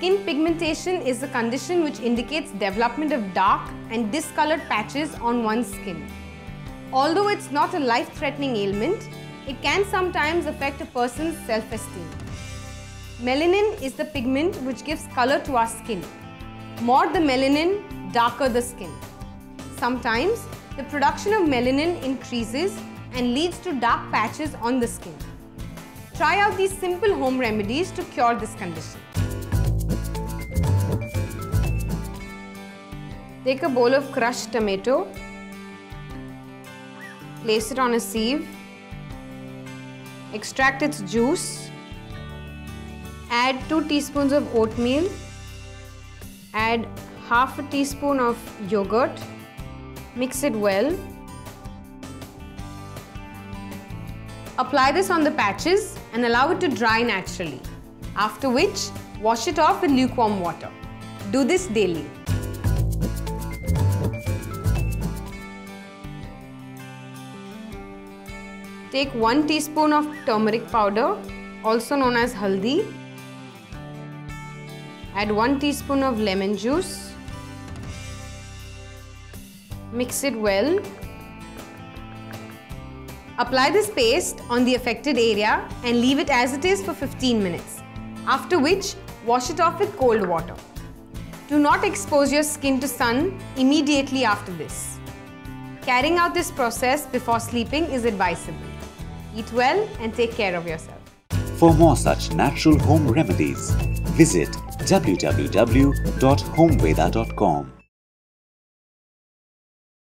Skin pigmentation is a condition which indicates development of dark and discolored patches on one's skin. Although it's not a life-threatening ailment, it can sometimes affect a person's self-esteem. Melanin is the pigment which gives color to our skin. More the melanin, darker the skin. Sometimes, the production of melanin increases and leads to dark patches on the skin. Try out these simple home remedies to cure this condition. Take a bowl of crushed tomato, place it on a sieve, extract its juice, add 2 teaspoons of oatmeal, add half a teaspoon of yogurt, mix it well. Apply this on the patches and allow it to dry naturally, after which wash it off with lukewarm water. Do this daily. Take 1 teaspoon of turmeric powder, also known as haldi. Add 1 teaspoon of lemon juice. Mix it well. Apply this paste on the affected area and leave it as it is for 15 minutes, after which wash it off with cold water. Do not expose your skin to sun immediately after this. Carrying out this process before sleeping is advisable. Eat well and take care of yourself. For more such natural home remedies, visit www.homeveda.com.